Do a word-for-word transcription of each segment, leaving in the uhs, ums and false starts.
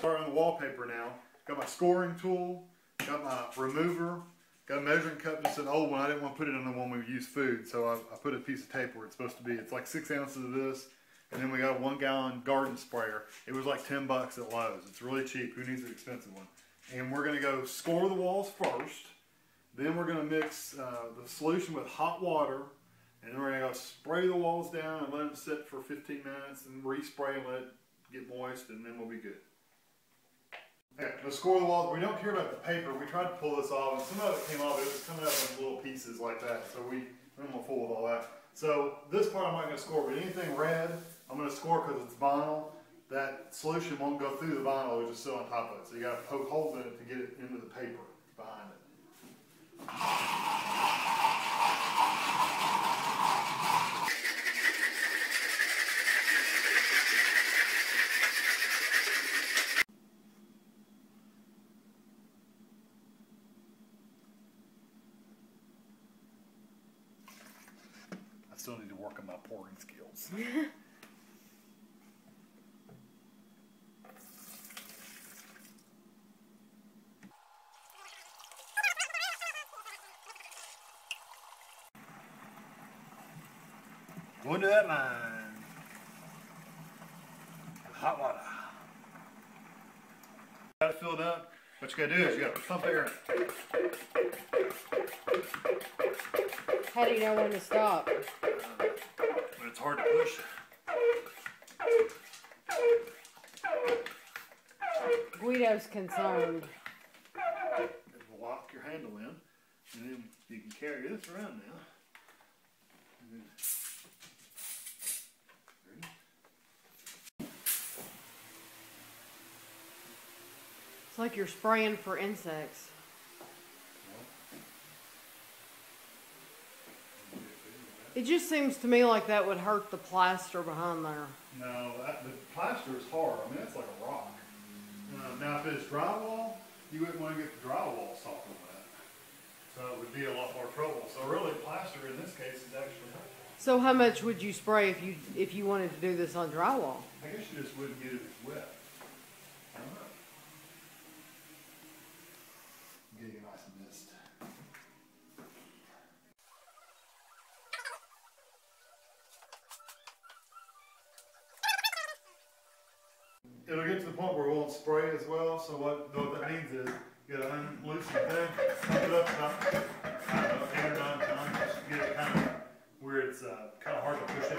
start on the wallpaper now. Got my scoring tool, got my remover, got a measuring cup, just an old one. I didn't want to put it on the one we use food, so I, I put a piece of tape where it's supposed to be. It's like six ounces of this, and then we got a one gallon garden sprayer. It was like ten bucks at Lowe's. It's really cheap. Who needs an expensive one? And we're gonna go score the walls first, then we're gonna mix uh, the solution with hot water, and then we're gonna go spray the walls down and let them sit for fifteen minutes and respray and let it get moist, and then we'll be good. Okay, the score the walls, we don't care about the paper. We tried to pull this off, and some of it came off, but it was coming up in little pieces like that, so we, we're not gonna fool with all that. So this part I'm not gonna score, but anything red, I'm gonna score because it's vinyl. That solution won't go through the vinyl, it'll just sit on top of it. So you gotta poke holes in it to get it into the paper behind it. I still need to work on my pouring skills. Going to that line. Hot water. Got it filled up. What you gotta do is you gotta pump air in. How do you know when to stop? Uh, when it's hard to push. Guido's concerned. Lock your handle in, and then you can carry this around now. And then it's like you're spraying for insects. It just seems to me like that would hurt the plaster behind there. No, that, the plaster is hard. I mean, that's like a rock. Um, now, if it's drywall, you wouldn't want to get the drywall soft on that. So it would be a lot more trouble. So really, plaster in this case is actually helpful. So how much would you spray if you if you wanted to do this on drywall? I guess you just wouldn't get it as wet. I don't know. Getting a nice mist. It'll get to the point where we won't spray as well, so what, what that means is you gotta unloosen the thing, pump it up about I don't know, eight or nine times, just get it kind of where it's uh, kind of hard to push it.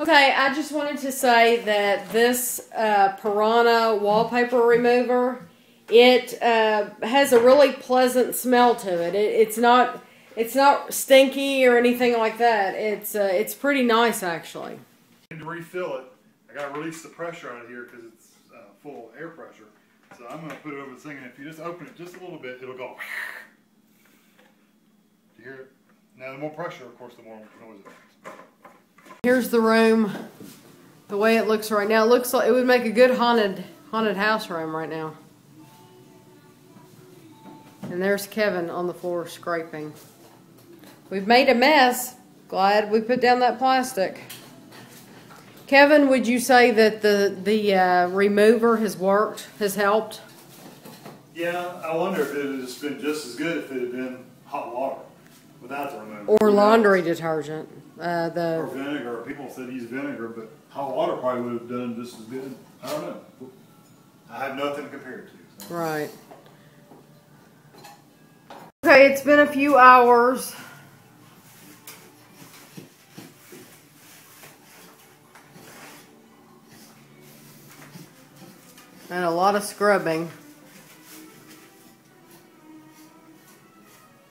Okay, I just wanted to say that this uh, Piranha Wallpaper Remover, it uh, has a really pleasant smell to it. it. It's not, it's not stinky or anything like that. It's, uh, it's pretty nice actually. And to refill it, I gotta release the pressure out of here because it's uh, full of air pressure. So I'm gonna put it over the thing, and if you just open it just a little bit, it'll go. Do you hear it? Now the more pressure, of course, the more noise it makes. Here's the room, the way it looks right now. It looks like it would make a good haunted haunted house room right now. And there's Kevin on the floor scraping. We've made a mess. Glad we put down that plastic. Kevin, would you say that the the uh, remover has worked, has helped? Yeah, I wonder if it would have been just as good if it had been hot water without the remover. Or laundry detergent. Uh, the or vinegar. People said use vinegar, but hot water probably would have done just as good. I don't know. I have nothing to compare it to. So. Right. Okay, it's been a few hours. And a lot of scrubbing.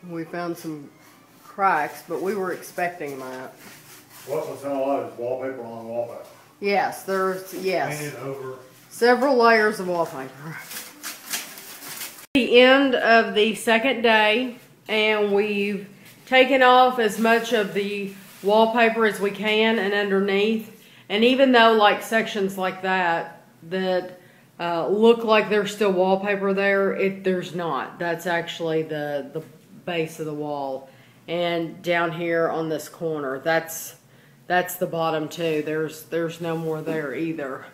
We found some cracks, but we were expecting that. What was found a lot is wallpaper on wallpaper. Yes, there's yes. Painted over. Several layers of wallpaper. The end of the second day, and we've taken off as much of the wallpaper as we can and underneath. And even though like sections like that that uh, look like there's still wallpaper there, it there's not. That's actually the the base of the wall, and down here on this corner, that's that's the bottom too. There's there's no more there either.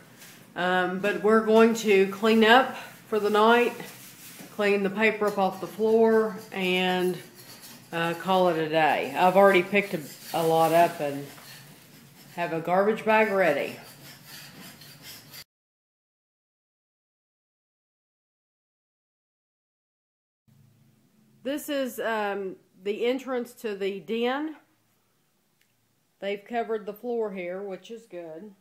Um, but we're going to clean up for the night, clean the paper up off the floor, and uh, call it a day. I've already picked a, a lot up and have a garbage bag ready. This is um, the entrance to the den. They've covered the floor here, which is good.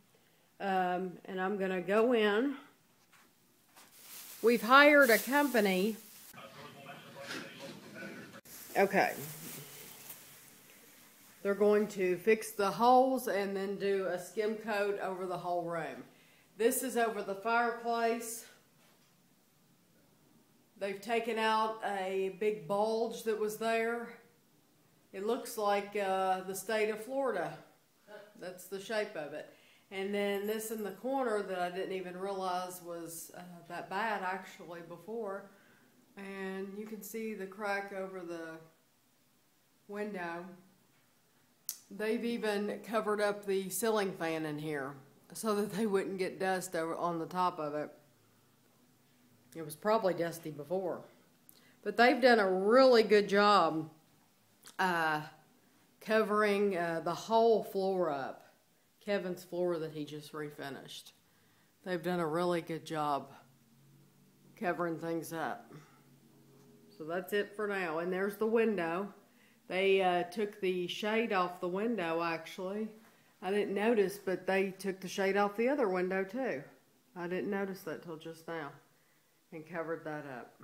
Um, and I'm going to go in. We've hired a company. Okay. They're going to fix the holes and then do a skim coat over the whole room. This is over the fireplace. They've taken out a big bulge that was there. It looks like uh, the state of Florida. That's the shape of it. And then this in the corner that I didn't even realize was uh, that bad actually before. And you can see the crack over the window. They've even covered up the ceiling fan in here so that they wouldn't get dust over on the top of it. It was probably dusty before, but they've done a really good job uh, covering uh, the whole floor up. Kevin's floor that he just refinished. They've done a really good job covering things up. So that's it for now. And there's the window. They uh, took the shade off the window, actually. I didn't notice, but they took the shade off the other window too. I didn't notice that till just now. And covered that up.